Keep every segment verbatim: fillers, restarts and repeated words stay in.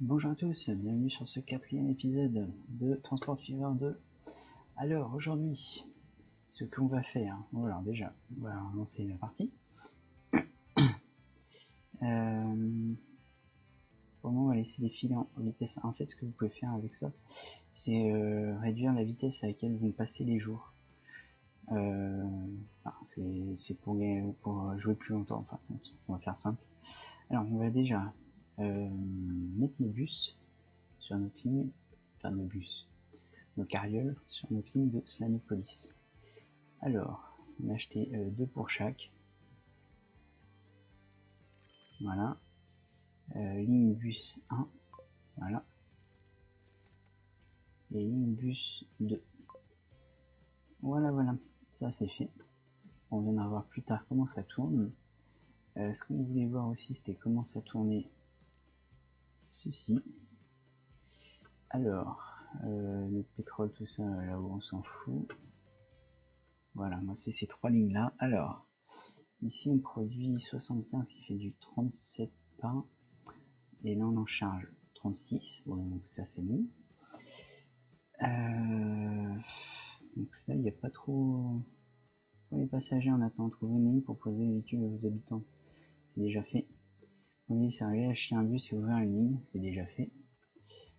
Bonjour à tous, bienvenue sur ce quatrième épisode de Transport Fever deux. Alors aujourd'hui, ce qu'on va faire, voilà déjà, on va lancer la partie. euh, pour moi, on va laisser défiler en vitesse. En fait, ce que vous pouvez faire avec ça, c'est euh, réduire la vitesse à laquelle vont passer les jours. Euh, c'est pour, pour jouer plus longtemps, enfin, on va faire simple. Alors on va déjà... Euh, mettre nos bus sur notre ligne, enfin nos bus, nos carrioles sur notre ligne de Slaanopolis. Alors, on a acheté euh, deux pour chaque. Voilà. Euh, ligne bus un. Voilà. Et ligne bus deux. Voilà, voilà. Ça c'est fait. On viendra voir plus tard comment ça tourne. Euh, ce qu'on voulait voir aussi, c'était comment ça tournait. Ceci. Alors, euh, le pétrole, tout ça, là-haut, on s'en fout. Voilà, moi, c'est ces trois lignes-là. Alors, ici, on produit soixante-quinze qui fait du trente-sept pains. Et là, on en charge trente-six. Ouais, donc ça, c'est bon. Euh, donc ça, il n'y a pas trop... Pour les passagers, on attend de trouver une ligne pour poser les véhicules aux habitants. C'est déjà fait. Oui, c'est arrivé à acheter un bus et ouvrir une ligne, c'est déjà fait.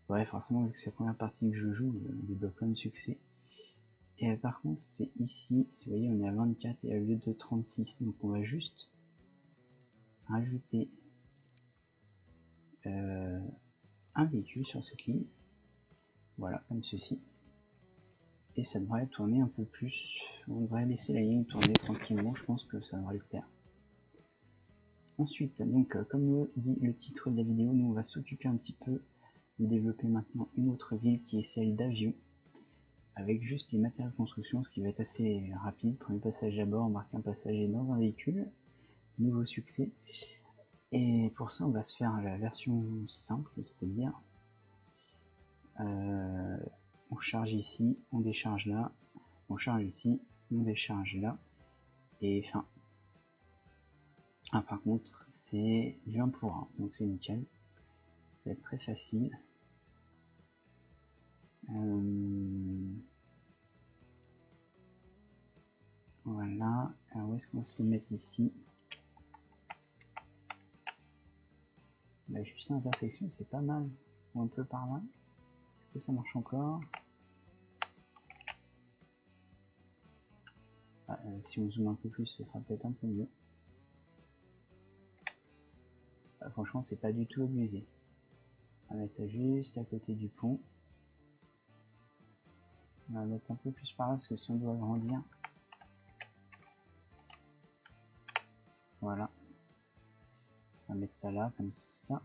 Ouais, forcément, vu que c'est la première partie que je joue, je débloque plein de succès. Et par contre, c'est ici, si vous voyez, on est à vingt-quatre et au lieu de trente-six. Donc on va juste rajouter euh, un véhicule sur cette ligne. Voilà, comme ceci. Et ça devrait tourner un peu plus. On devrait laisser la ligne tourner tranquillement, je pense que ça devrait le faire. Ensuite, donc euh, comme le dit le titre de la vidéo, nous on va s'occuper un petit peu de développer maintenant une autre ville qui est celle d'Avion, avec juste les matériaux de construction, ce qui va être assez rapide. Premier passage à bord, embarquer un passager dans un véhicule, nouveau succès. Et pour ça on va se faire la version simple, c'est-à-dire euh, on charge ici, on décharge là, on charge ici, on décharge là, et fin. Ah, par contre, c'est du un pour un, donc c'est nickel. Ça va être très facile. Euh... Voilà. Alors, où est-ce qu'on va se le mettre ici? Bah, juste l'intersection, c'est pas mal. Ou un peu par là. Est-ce que ça marche encore? Ah, euh, si on zoome un peu plus, ce sera peut-être un peu mieux. Ah, franchement, c'est pas du tout abusé. On va mettre ça juste à côté du pont. On va mettre un peu plus par là parce que si on doit grandir. Voilà. On va mettre ça là, comme ça.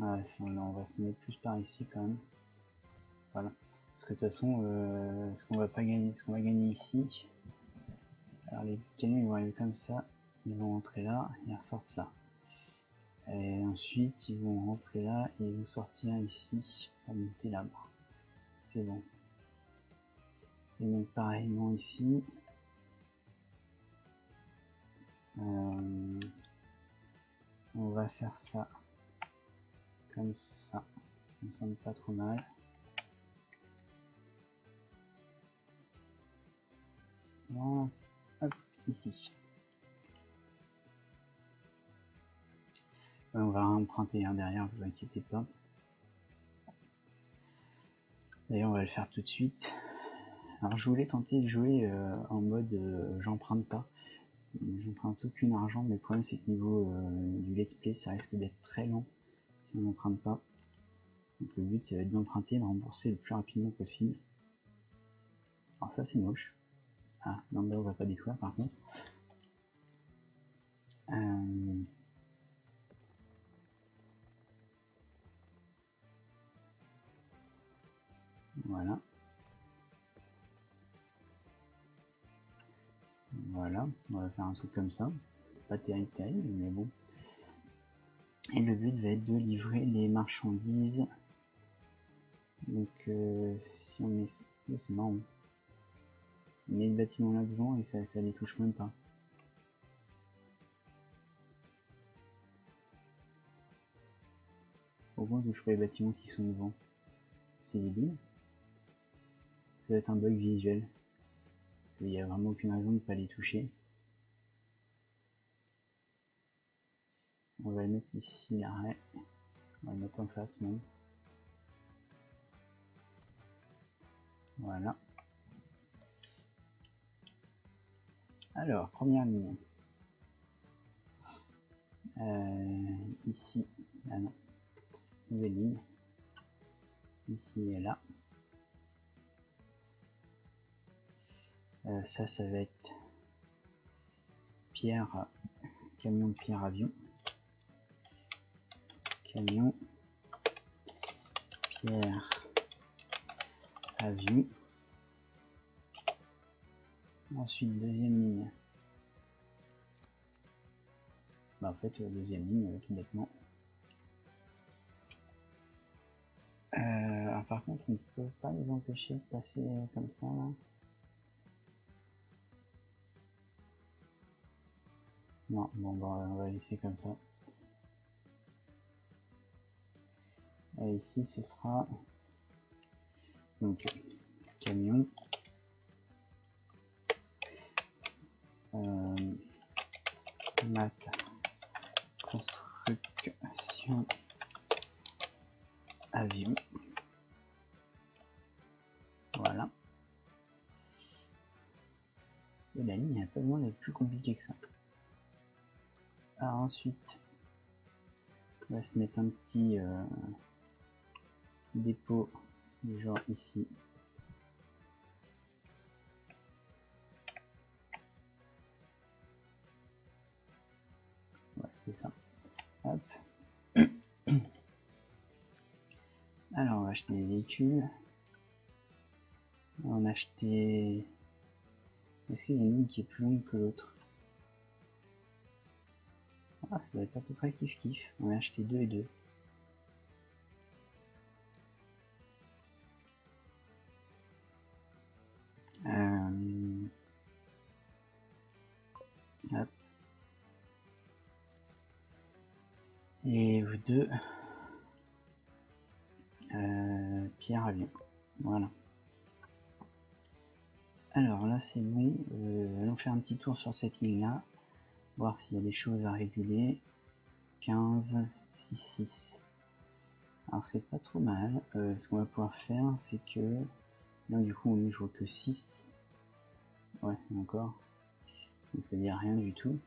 Ah, on va se mettre plus par ici quand même. Voilà. Parce que de toute façon, euh, ce qu'on va pas gagner, ce qu'on va gagner ici. Alors les canons ils vont arriver comme ça, ils vont rentrer là et ressortent là. Et ensuite ils vont rentrer là et ils vont sortir ici pour monter là-bas. C'est bon. Et donc pareillement ici. Euh, on va faire ça comme ça. Ça me semble pas trop mal. Voilà. Ici. On va emprunter un derrière, vous inquiétez pas. D'ailleurs on va le faire tout de suite. Alors je voulais tenter de jouer euh, en mode euh, j'emprunte pas. J'emprunte aucune argent, mais le problème c'est que niveau euh, du let's play ça risque d'être très long si on n'emprunte pas. Donc le but ça va être d'emprunter et de rembourser le plus rapidement possible. Alors ça c'est moche. Ah, non, là on va pas détruire par contre. Euh... Voilà. Voilà, on va faire un truc comme ça. Pas terrible, terrible, mais bon. Et le but va être de livrer les marchandises. Donc, euh, si on met... C'est marrant. Mais le bâtiment là devant et ça, ça les touche même pas. Au moins je vois les bâtiments qui sont devant. C'est débile. Ça doit être un bug visuel. Il n'y a vraiment aucune raison de ne pas les toucher. On va le mettre ici, l'arrêt. On va le mettre en face même. Voilà. Alors, première ligne. Euh, ici, ah non. Nouvelle ligne. Ici et là. Euh, ça, ça va être pierre, camion, pierre, avion. Camion, pierre, avion. Ensuite, deuxième ligne. Bah, en fait, deuxième ligne, tout bêtement. Euh, alors, par contre, on ne peut pas les empêcher de passer comme ça, là. Non, bon, bah, on va laisser comme ça. Et ici, ce sera donc camion, euh, mat, construction, avion. Voilà. Et la ligne est pas loin d'être plus compliquée que ça. Alors ensuite, on va se mettre un petit euh, dépôt du genre ici. Ouais, c'est ça. Hop. Alors on va acheter des véhicules. On a acheté... Est-ce qu'il y a une ligne qui est plus longue que l'autre? Ah, ça doit être à peu près kiff-kiff. On a acheté deux et deux. Euh... Hop. Et vous deux. Euh... Pierre avion. Voilà. Alors là, c'est bon. Euh, allons faire un petit tour sur cette ligne-là. Voir s'il y a des choses à réguler. quinze, six, six. Alors c'est pas trop mal. Euh, ce qu'on va pouvoir faire, c'est que là du coup on ne joue que six. Ouais, encore. Donc ça veut dire rien du tout.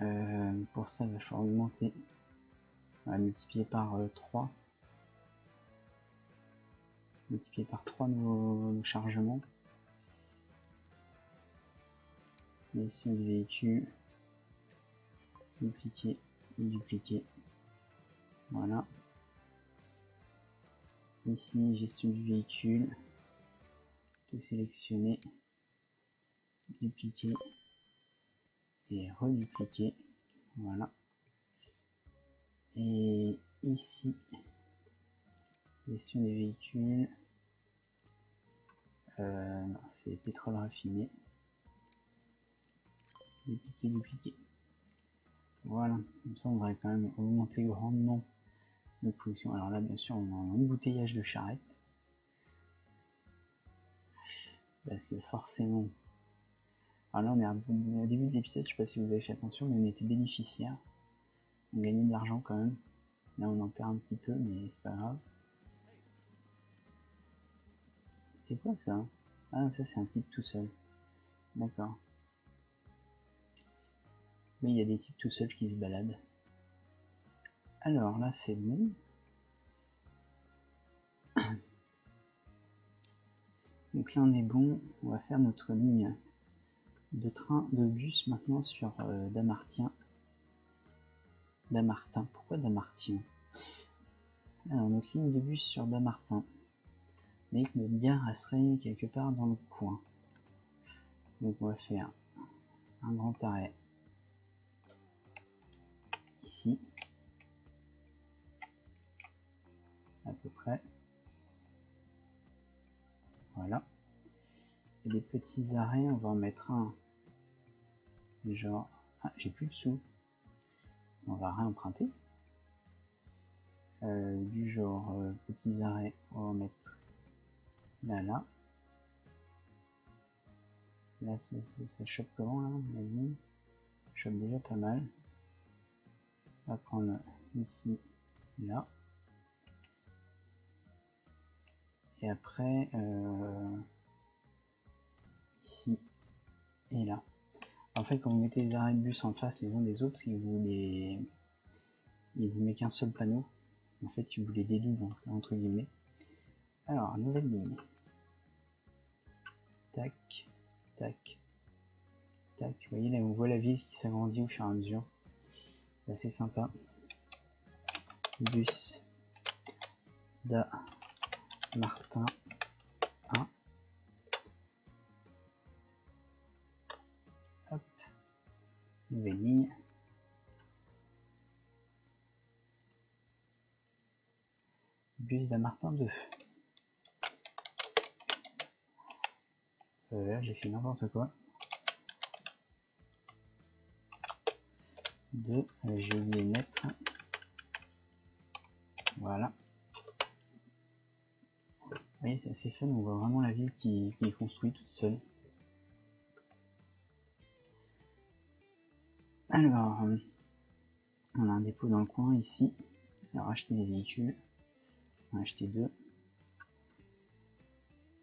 Euh, pour ça, il va falloir augmenter. On va multiplier par euh, trois. Multiplier par trois nos, nos chargements. Mission du véhicule, dupliquer, dupliquer, voilà. Ici, gestion du véhicule, tout sélectionner, dupliquer et redupliquer, voilà. Et ici, gestion des véhicules, euh, c'est pétrole raffiné. Dupliquer, dupliquer. Voilà, comme ça on va quand même augmenter grandement notre production. Alors là, bien sûr, on a un embouteillage de charrettes. Parce que forcément. Alors là, on est au début de l'épisode, je sais pas si vous avez fait attention, mais on était bénéficiaire. On gagnait de l'argent quand même. Là, on en perd un petit peu, mais c'est pas grave. C'est quoi ça? Ah, ça, c'est un type tout seul. D'accord. Mais il y a des types tout seuls qui se baladent. Alors là c'est bon. Donc là on est bon. On va faire notre ligne de train, de bus maintenant sur euh, Dammartin. Dammartin. Pourquoi Dammartin? Alors notre ligne de bus sur Dammartin. Mais que notre gare elle serait quelque part dans le coin. Donc on va faire un grand arrêt. À peu près, voilà. Et des petits arrêts, on va en mettre un genre, ah, j'ai plus de sous, on va réemprunter euh, du genre euh, petits arrêts, on va mettre là, là. Là, ça, ça, ça chope comment là, vas-y. Ça chope déjà pas mal. On va prendre ici, là. Et après, euh, ici et là. En fait, quand vous mettez les arrêts de bus en face les uns des autres, si vous les... il vous met qu'un seul panneau, en fait, il vous les dédouble, entre guillemets. Alors, nouvelle ligne. Tac, tac, tac. Vous voyez, là, on voit la ville qui s'agrandit au fur et à mesure. C'est assez sympa. Bus Dammartin un. Hop. Nouvelle ligne. Bus Dammartin deux. Euh, là j'ai fait n'importe quoi. deux, euh, j'ai oublié de mettre. Voilà. Vous voyez, c'est assez fun, on voit vraiment la ville qui, qui est construite toute seule. Alors, euh, on a un dépôt dans le coin ici. Alors, acheter des véhicules. On va acheter deux.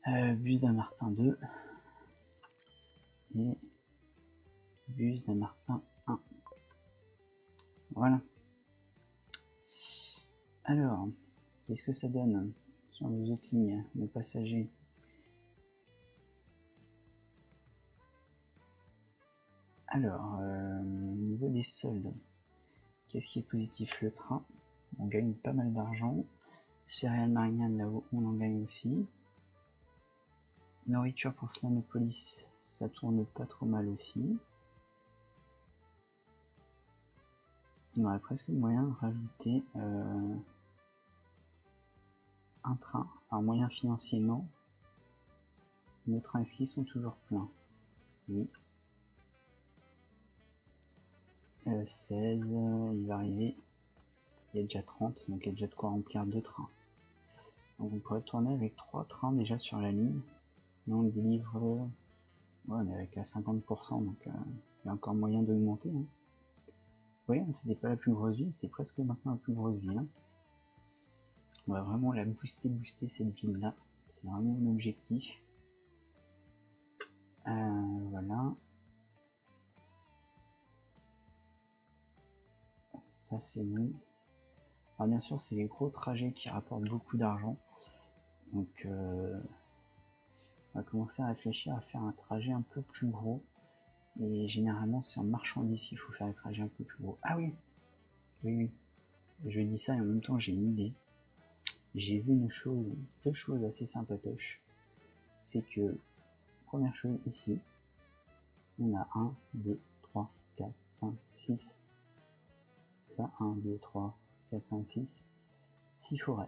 Euh, bus Dammartin deux. Et bus Dammartin un. Voilà. Alors, qu'est-ce que ça donne sur nos autres lignes de passagers? Alors, au euh, niveau des soldes, qu'est-ce qui est positif? Le train, on gagne pas mal d'argent. Céréales Marignane, là-haut, on en gagne aussi. Nourriture pour Slaanopolis, ça tourne pas trop mal aussi. On aurait presque moyen de rajouter euh, un train. Alors, moyen financier, non. Nos trains esquis sont toujours pleins. Oui. Euh, seize, il va arriver. Il y a déjà trente, donc il y a déjà de quoi remplir deux trains. Donc on pourrait tourner avec trois trains déjà sur la ligne. Là on délivre, ouais, on est avec à cinquante pour cent, donc euh, il y a encore moyen d'augmenter. Hein. Oui, c'était pas la plus grosse ville, c'est presque maintenant la plus grosse ville. Hein. On va vraiment la booster, booster cette ville là, c'est vraiment mon objectif. Euh, voilà. Ça c'est bon. Alors bien sûr c'est les gros trajets qui rapportent beaucoup d'argent, donc euh, on va commencer à réfléchir à faire un trajet un peu plus gros, et généralement c'est en marchandise qu'il faut faire un trajet un peu plus gros. Ah oui, oui, oui, je dis ça et en même temps j'ai une idée, j'ai vu une chose, deux choses assez sympatoches, c'est que, première chose ici, on a un, deux, trois, quatre, cinq, six, là un, deux, trois, quatre, cinq, six, six forêts,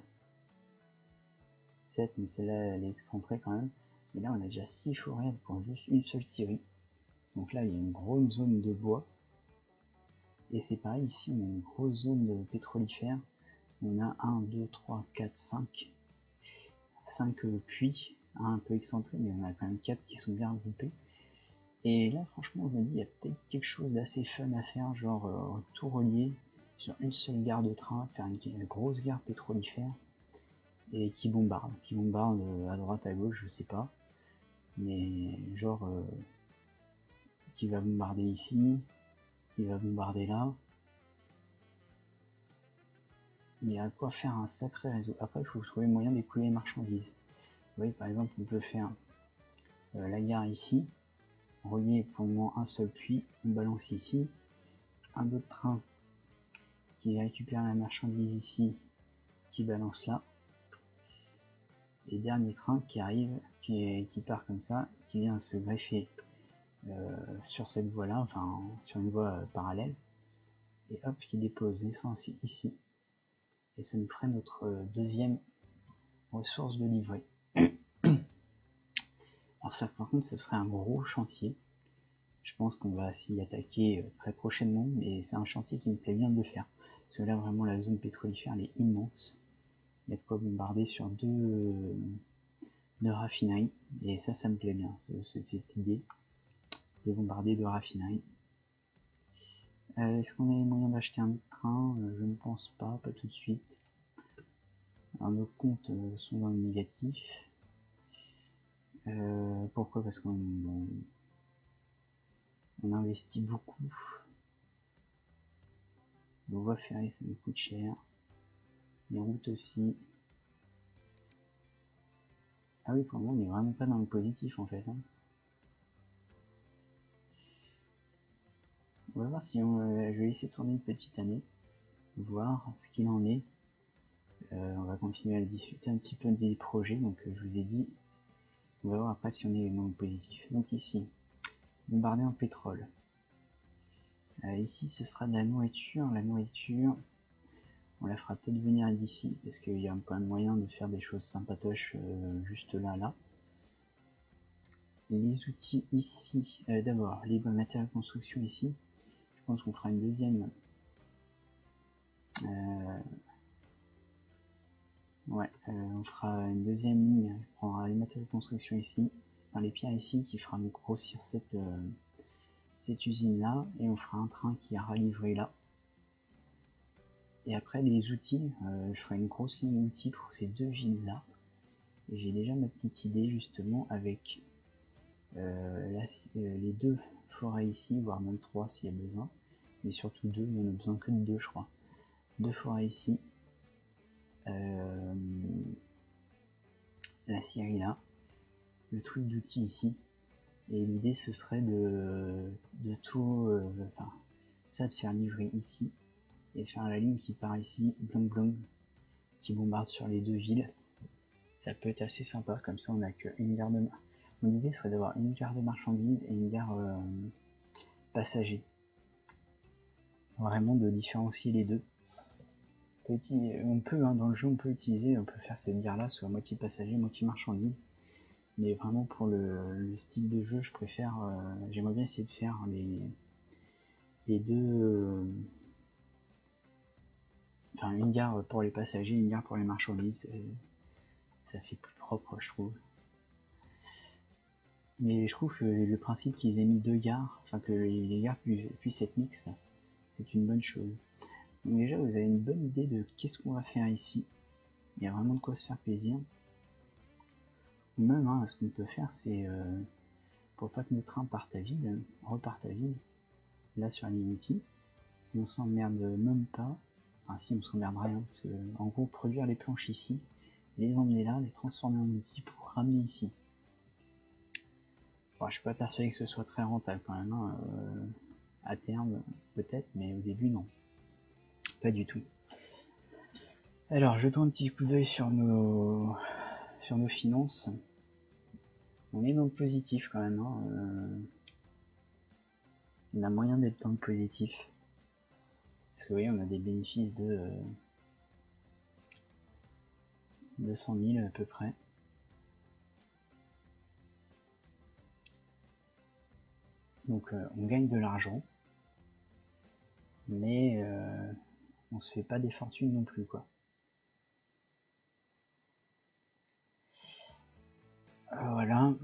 sept, mais celle-là elle est excentrée quand même, mais là on a déjà six forêts pour juste une seule scierie, donc là il y a une grosse zone de bois, et c'est pareil ici, on a une grosse zone de pétrolifère, on a un, deux, trois, quatre, cinq, cinq euh, puits, un un peu excentré, mais on a quand même quatre qui sont bien regroupés, et là franchement je me dis il y a peut-être quelque chose d'assez fun à faire, genre euh, tout relié, sur une seule gare de train, faire une, une grosse gare pétrolifère et qui bombarde, qui bombarde à droite, à gauche, je sais pas, mais genre euh, qui va bombarder ici, qui va bombarder là. Il y a à quoi faire un sacré réseau. Après, il faut trouver moyen d'écouler les marchandises. Vous voyez, par exemple, on peut faire euh, la gare ici, relier pour le moment un seul puits, on balance ici, un autre train qui récupère la marchandise ici, qui balance là, et dernier train qui arrive, qui, est, qui part comme ça, qui vient se greffer euh, sur cette voie là, enfin sur une voie euh, parallèle, et hop, qui dépose l'essence ici, et ça nous ferait notre euh, deuxième ressource de livret. Alors ça par contre ce serait un gros chantier, je pense qu'on va s'y attaquer euh, très prochainement, mais c'est un chantier qui me plaît bien de le faire. Parce que là, vraiment, la zone pétrolifère, elle est immense. Il y a de quoi bombarder sur deux, deux raffineries. Et ça, ça me plaît bien, c'est cette idée de bombarder deux raffineries. Euh, Est-ce qu'on a les moyens d'acheter un train? Je ne pense pas, pas tout de suite. Alors, nos comptes sont dans le négatif. Euh, pourquoi? Parce qu'on on, on investit beaucoup. Le voie ferrée, ça nous coûte cher. Les routes aussi. Ah oui, pour moi, on n'est vraiment pas dans le positif en fait. Hein. On va voir si on... Euh, je vais laisser tourner une petite année, voir ce qu'il en est. Euh, on va continuer à discuter un petit peu des projets, donc euh, je vous ai dit, on va voir après si on est dans le positif. Donc ici, bombarder en pétrole. Euh, ici, ce sera de la nourriture. La nourriture, on la fera peut-être venir d'ici, parce qu'il y a quand même moyen de faire des choses sympatoches euh, juste là, là. Les outils ici, euh, d'abord, les matériaux de construction ici. Je pense qu'on fera une deuxième. Euh... Ouais, euh, on fera une deuxième ligne. Je prendrai les matériaux de construction ici, enfin les pierres ici, qui fera donc grossir cette, euh, cette usine là. Et on fera un train qui ira livrer là. Et après, les outils, euh, je ferai une grosse ligne outils pour ces deux villes là. Et j'ai déjà ma petite idée justement avec. Euh, là, euh, les deux forêts ici, voire même trois s'il y a besoin, mais surtout deux, il n'y en a besoin que de deux je crois. Deux forêts ici, euh, la scierie là, le truc d'outils ici, et l'idée ce serait de, de tout, euh, enfin, ça de faire livrer ici, et faire la ligne qui part ici, blanc blanc, qui bombarde sur les deux villes. Ça peut être assez sympa, comme ça on n'a qu'une gare de main. Mon idée serait d'avoir une gare de marchandises et une gare euh, passager. Vraiment de différencier les deux. Petit, on peut, hein, dans le jeu, on peut utiliser, on peut faire cette gare-là soit moitié passager, moitié marchandise. Mais vraiment pour le, le style de jeu, je préfère, euh, j'aimerais bien essayer de faire les, les deux... Euh, enfin, une gare pour les passagers, une gare pour les marchandises. Ça fait plus propre, je trouve. Mais je trouve que le principe qu'ils aient mis deux gares, enfin que les gares pu puissent être mixtes, c'est une bonne chose. Donc déjà vous avez une bonne idée de qu'est-ce qu'on va faire ici. Il y a vraiment de quoi se faire plaisir. Ou même hein, ce qu'on peut faire c'est, euh, pour pas que notre train parte à vide, hein, reparte à vide, là sur la ligne outil, si on s'emmerde même pas, enfin si on s'emmerdera, hein, parce que en gros produire les planches ici, les emmener là, les transformer en outils pour ramener ici. Bon, je suis pas persuadé que ce soit très rentable quand même, hein. euh, à terme peut-être, mais au début non, pas du tout. Alors jetons un petit coup d'œil sur nos sur nos finances. On est dans le positif quand même, hein. euh, on a moyen d'être dans le positif, parce que vous voyez on a des bénéfices de euh, deux cent mille à peu près. Donc euh, on gagne de l'argent, mais euh, on se fait pas des fortunes non plus quoi. Alors, voilà,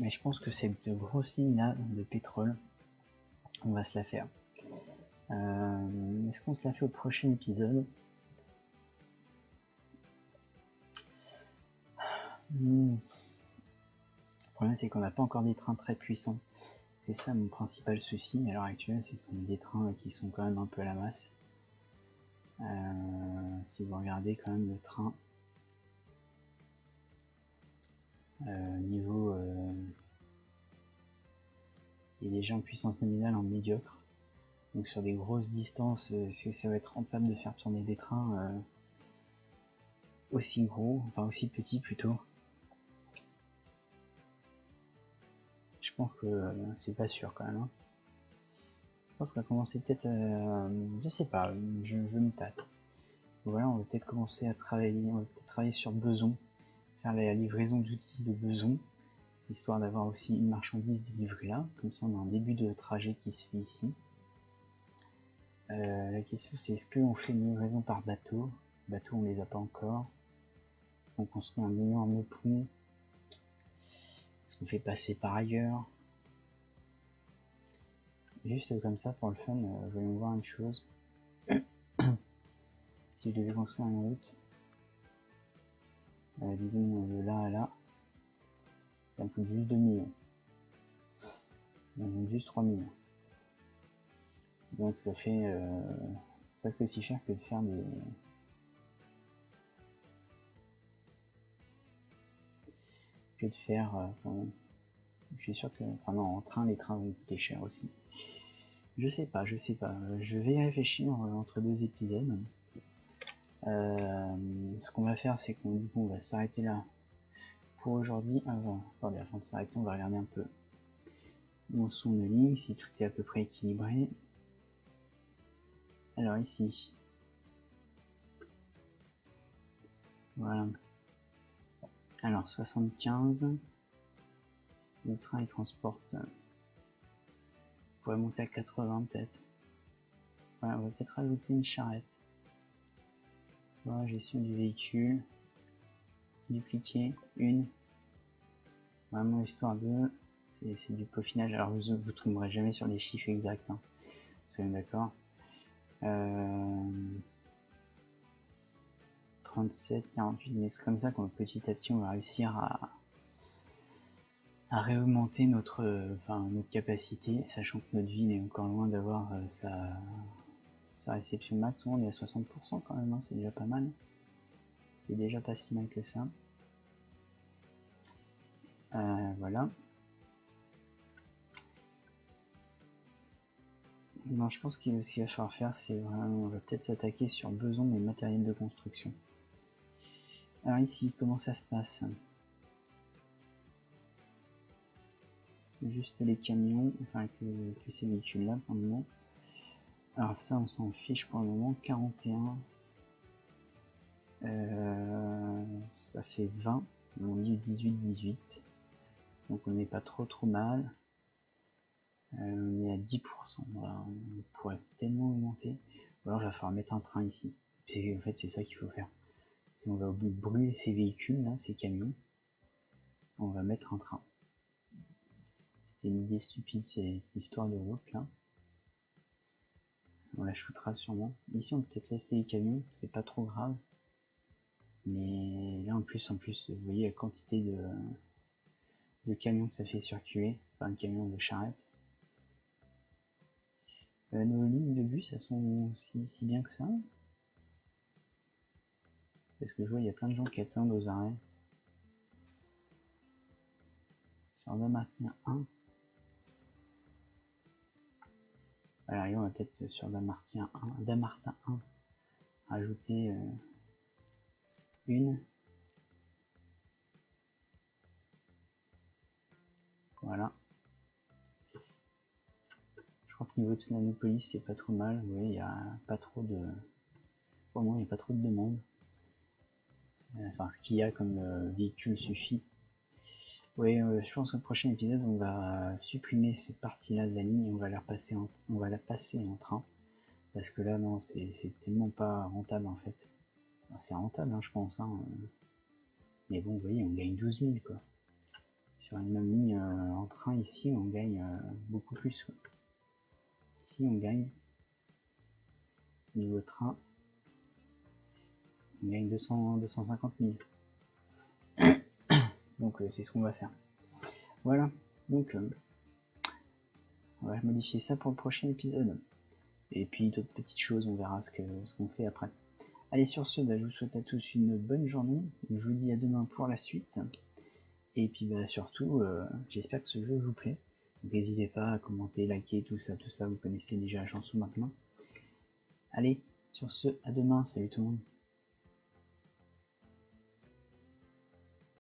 mais je pense que cette grosse ligne là de pétrole, on va se la faire. Euh, Est-ce qu'on se la fait au prochain épisode? hmm. Le problème c'est qu'on n'a pas encore des trains très puissants. C'est ça mon principal souci à l'heure actuelle, c'est qu'on a des trains qui sont quand même un peu à la masse. Euh, si vous regardez quand même le train euh, niveau, euh, il est déjà en puissance nominale en médiocre. Donc sur des grosses distances, est-ce que ça va être rentable de faire tourner des trains euh, aussi gros, enfin aussi petits plutôt? Je pense que euh, c'est pas sûr quand même. Hein. Je pense qu'on va commencer peut-être, euh, je sais pas, je, je me tâte. Voilà, on va peut-être commencer à travailler, on va peut-être travailler sur Beson, faire la livraison d'outils de Beson, histoire d'avoir aussi une marchandise délivrée là, comme ça on a un début de trajet qui se fait ici. Euh, la question c'est est-ce qu'on fait une livraison par bateau? Bateau on les a pas encore. Est-ce qu'on construit un énorme pont? Est-ce qu'on fait passer par ailleurs? Juste comme ça pour le fun, euh, voyons voir une chose. Si je devais construire une route, euh, disons de là à là, ça me coûte juste deux millions. Ça me coûte juste trois millions. Donc ça fait euh, presque aussi cher que de faire des... que de faire... Euh, enfin, je suis sûr que... Enfin non, en train, les trains vont coûter cher aussi. Je sais pas, je sais pas. Je vais réfléchir entre deux épisodes. Euh, ce qu'on va faire, c'est qu'on du coup, on va s'arrêter là pour aujourd'hui. Avant, attendez, avant de s'arrêter, on va regarder un peu où sont nos lignes, si tout est à peu près équilibré. Alors ici, voilà, alors soixante-quinze, le train il transporte, on pourrait monter à quatre-vingts peut-être, voilà, on va peut-être ajouter une charrette, voilà, gestion du véhicule, dupliquer, une, vraiment histoire de, c'est du peaufinage, alors vous ne vous tomberez jamais sur les chiffres exacts, hein. Soyons d'accord. Euh, trente-sept, quarante-huit, mais c'est comme ça qu'on petit à petit on va réussir à, à réaugmenter notre, euh, enfin, notre capacité, sachant que notre ville est encore loin d'avoir euh, sa, sa réception max. On est à soixante pour cent quand même, hein, c'est déjà pas mal, c'est déjà pas si mal que ça. Euh, voilà. Non, je pense que ce qu'il va falloir faire, c'est vraiment, on va peut-être s'attaquer sur besoin des matériels de construction. Alors ici, comment ça se passe? Juste les camions, enfin que, que ces véhicules-là pour le moment. Alors ça, on s'en fiche pour le moment. quarante et un, euh, ça fait vingt, on dit dix-huit, dix-huit. Donc on n'est pas trop trop mal. Euh, on est à dix pour cent, voilà, on pourrait tellement augmenter. Ou alors il va falloir mettre un train ici. En fait c'est ça qu'il faut faire. Si on va brûler ces véhicules là, ces camions, on va mettre un train. C'était une idée stupide cette histoire de route là. On la shootera sûrement. Ici on peut peut-être laisser les camions, c'est pas trop grave. Mais là en plus, en plus, vous voyez la quantité de, de camions que ça fait circuler, enfin de camions de charrette. Euh, nos lignes de bus, elles sont si, si bien que ça? Parce que je vois, il y a plein de gens qui attendent aux arrêts. Ça en va maintenir un. Alors, là, on va peut-être sur Dammartin un, Dammartin un rajouter euh, une. Voilà. Je crois que niveau de Slaanopolis c'est pas trop mal, vous voyez il n'y a pas trop de... Au moins il n'y a pas trop de demandes. Enfin ce qu'il y a comme véhicule suffit. Oui, je pense que le prochain épisode on va supprimer cette partie là de la ligne et on va la repasser en... on va la passer en train. Parce que là non c'est tellement pas rentable en fait. Enfin, c'est rentable hein, je pense hein. Mais bon vous voyez on gagne douze mille quoi. Sur une même ligne euh, en train ici on gagne euh, beaucoup plus quoi. On gagne niveau train, on gagne deux cents, deux cent cinquante mille. Donc euh, c'est ce qu'on va faire. Voilà, donc euh, on va modifier ça pour le prochain épisode et puis d'autres petites choses, on verra ce que ce qu'on fait après. Allez, sur ce, bah, je vous souhaite à tous une bonne journée, je vous dis à demain pour la suite et puis bah, surtout euh, j'espère que ce jeu vous plaît. N'hésitez pas à commenter, liker, tout ça, tout ça, vous connaissez déjà la chanson maintenant. Allez, sur ce, à demain, salut tout le monde.